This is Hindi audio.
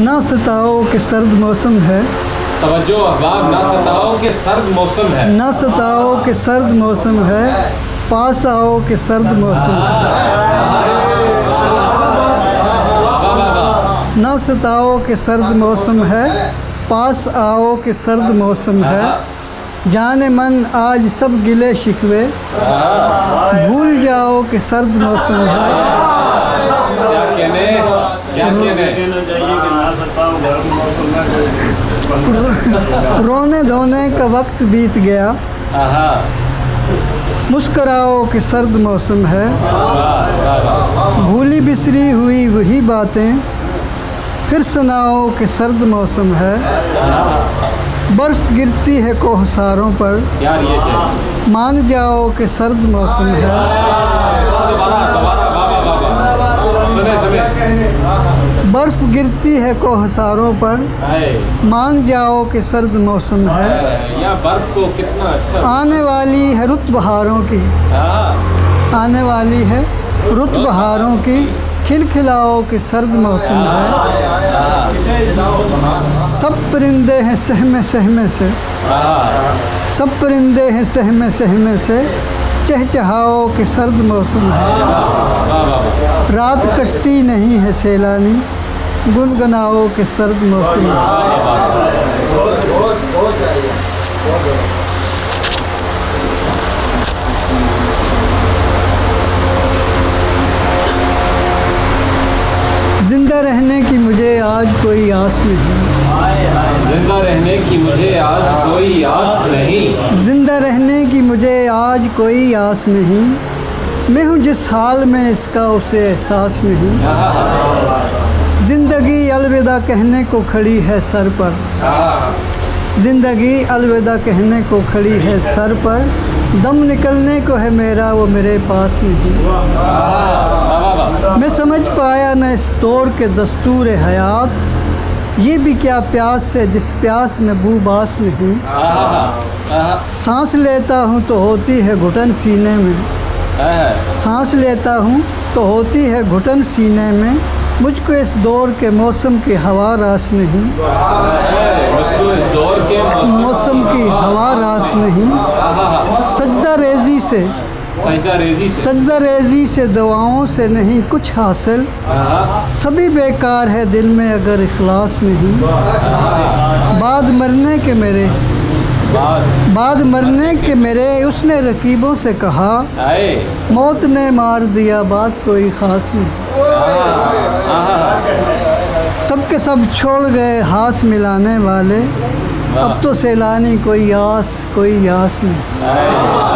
ना सताओ कि सर्द मौसम है, तवज्जो अहबाब, ना सताओ कि सर्द मौसम है, ना सताओ कि सर्द मौसम है, पास आओ कि सर्द मौसम है, ना सताओ कि सर्द मौसम है, पास आओ कि सर्द मौसम है, जाने मन आज सब गिले शिकवे, भूल जाओ कि सर्द मौसम है। रोने धोने का वक्त बीत गया, मुस्कराओ कि सर्द मौसम है, भूली बिसरी हुई वही बातें, फिर सुनाओ कि सर्द मौसम है, बर्फ़ गिरती है कोहसारों पर, मान जाओ कि सर्द मौसम है, बर्फ गिरती है कोहसारों पर, मान जाओ कि सर्द मौसम है, या बर्फ को कितना अच्छा। आने वाली है रुत बहारों की, आने वाली है रुत बहारों की, खिलखिलाओ कि सर्द मौसम है। सब परिंदे हैं सहमे सहमे से, सब परिंदे हैं सहमे सहमे से, चहचहाओ कि सर्द मौसम है, रात कटती नहीं है सैलानी, गुनगुनाओ कि सर्द मौसम है। जिंदा रहने की मुझे आज कोई आस नहीं, जिंदा रहने की मुझे आज कोई आस नहीं, जिंदा रहने की मुझे आज कोई आस नहीं, मैं हूँ जिस हाल में इसका उसे एहसास नहीं, ज़िंदगी अलविदा कहने को खड़ी है सर पर, ज़िंदगी अलविदा कहने को खड़ी है सर पर, दम निकलने को है मेरा वो मेरे पास नहीं, मैं समझ पाया न इस दौर के दस्तूर हयात, ये भी क्या प्यास है जिस प्यास में बूबास नहीं, सांस लेता हूँ तो होती है घुटन सीने में, सांस लेता हूँ तो होती है घुटन सीने में, मुझको इस दौर के मौसम की हवा रास नहीं, मुझको इस दौर के मौसम की हवा रास नहीं, सजदा रेजी से दुआओं से नहीं कुछ हासिल, सभी बेकार है दिल में अगर इखलास नहीं, बाद मरने के मेरे उसने रकीबों से कहा, मौत ने मार दिया बात कोई ख़ास नहीं, सबके सब छोड़ गए हाथ मिलाने वाले, अब तो सैलानी कोई आस नहीं।